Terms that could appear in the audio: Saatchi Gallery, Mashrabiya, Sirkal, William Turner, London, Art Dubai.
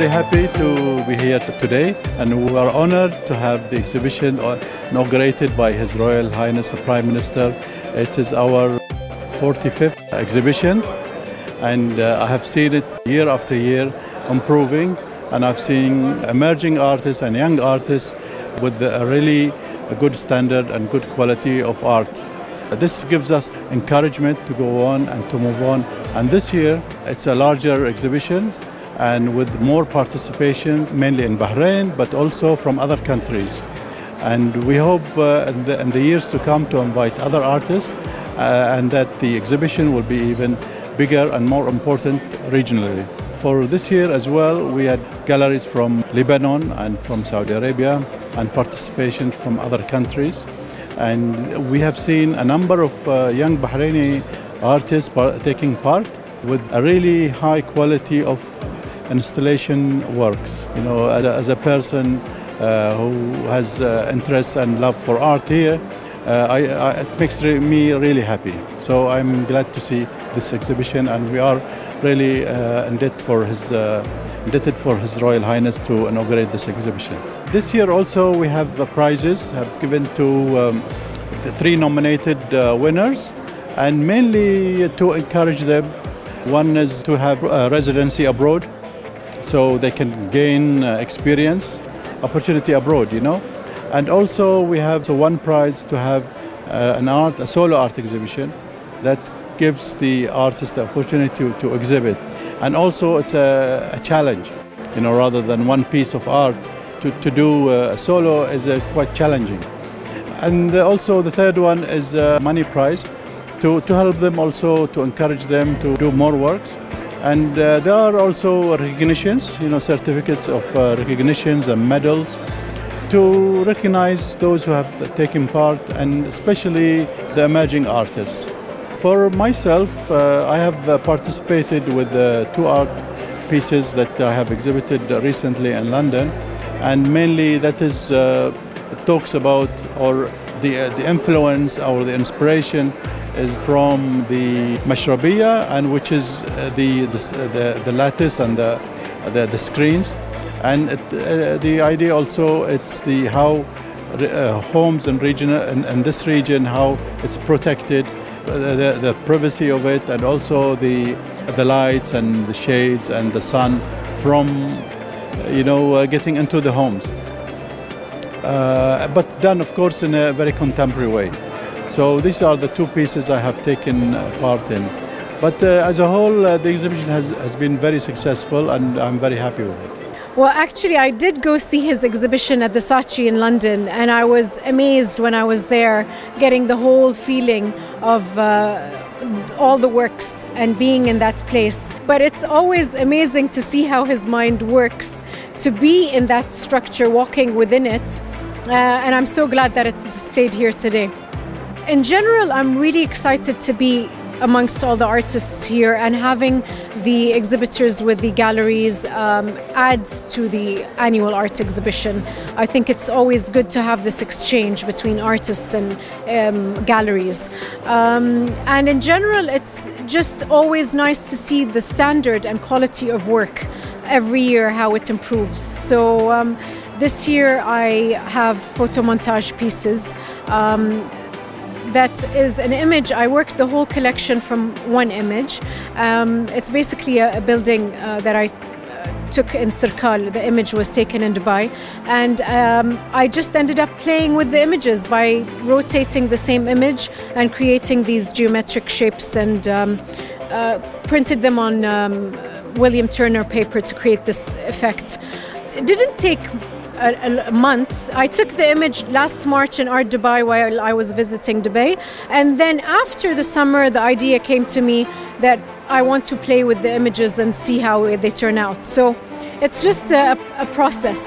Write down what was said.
very happy to be here today, and we are honored to have the exhibition inaugurated by His Royal Highness the Prime Minister. It is our 45th exhibition, and I have seen it year after year improving, and I've seen emerging artists and young artists with a really good standard and good quality of art. This gives us encouragement to go on and to move on, and this year it's a larger exhibition and with more participations, mainly in Bahrain but also from other countries, and we hope in the years to come to invite other artists and that the exhibition will be even bigger and more important regionally. For this year as well, we had galleries from Lebanon and from Saudi Arabia and participation from other countries. And we have seen a number of young Bahraini artists taking part with a really high quality of installation works. You know, as a person who has interest and love for art here, it makes me really happy. So I'm glad to see this exhibition, and we are really indebted for His Royal Highness to inaugurate this exhibition. This year also we have prizes have given to three nominated winners, and mainly to encourage them. One is to have a residency abroad, so they can gain experience, opportunity abroad, you know. And also we have one prize to have a solo art exhibition that gives the artist the opportunity to exhibit. And also it's a challenge, you know, rather than one piece of art. To do a solo is quite challenging. And also the third one is a money prize to help them, also to encourage them to do more works. And there are also recognitions, you know, certificates of recognitions and medals to recognize those who have taken part, and especially the emerging artists. For myself, I have participated with two art pieces that I have exhibited recently in London, and mainly that is talks about, or the influence or the inspiration is from the Mashrabiya, and which is the lattice and the screens, and the idea also it's the how homes in regional and this region, how it's protected. The privacy of it, and also the lights and the shades and the sun from, you know, getting into the homes, but done of course in a very contemporary way. So these are the two pieces I have taken part in, but as a whole the exhibition has been very successful, and I'm very happy with it. Well, actually I did go see his exhibition at the Saatchi in London, and I was amazed when I was there, getting the whole feeling of all the works and being in that place. But it's always amazing to see how his mind works, to be in that structure, walking within it, and I'm so glad that it's displayed here today. In general, I'm really excited to be amongst all the artists here, and having the exhibitors with the galleries adds to the annual art exhibition. I think it's always good to have this exchange between artists and galleries. And in general, it's just always nice to see the standard and quality of work every year, how it improves. So this year I have photomontage pieces. That is an image. I worked the whole collection from one image. It's basically a building that I took in Sirkal. The image was taken in Dubai, and I just ended up playing with the images by rotating the same image and creating these geometric shapes, and printed them on William Turner paper to create this effect. It didn't take months. I took the image last March in Art Dubai while I was visiting Dubai, and then after the summer the idea came to me that I want to play with the images and see how they turn out. So it's just a process.